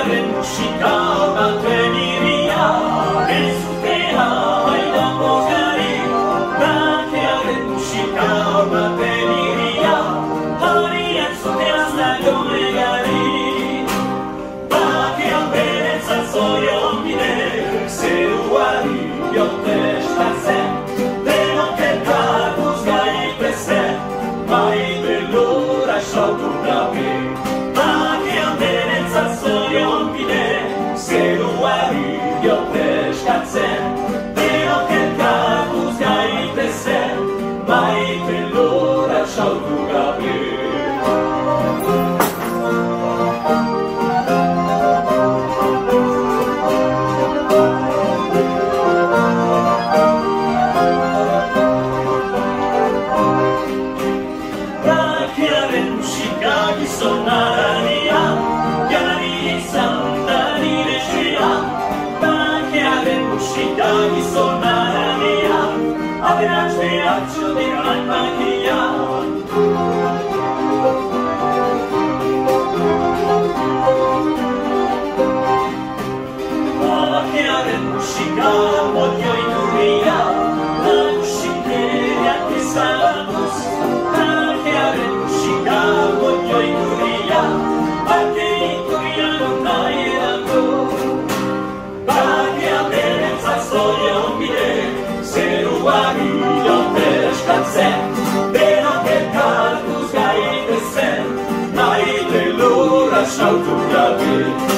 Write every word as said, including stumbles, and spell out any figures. I'll do